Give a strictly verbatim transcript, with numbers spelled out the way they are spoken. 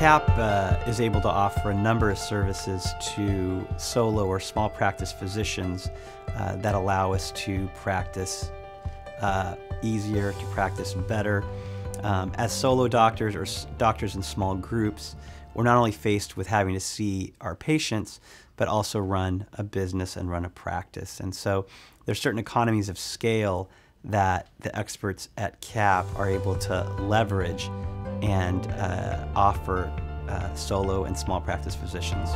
C A P uh, is able to offer a number of services to solo or small practice physicians uh, that allow us to practice uh, easier, to practice better. Um, as solo doctors or s doctors in small groups, we're not only faced with having to see our patients, but also run a business and run a practice. And so there's certain economies of scale that the experts at C A P are able to leverage and uh, offer uh, solo and small practice physicians.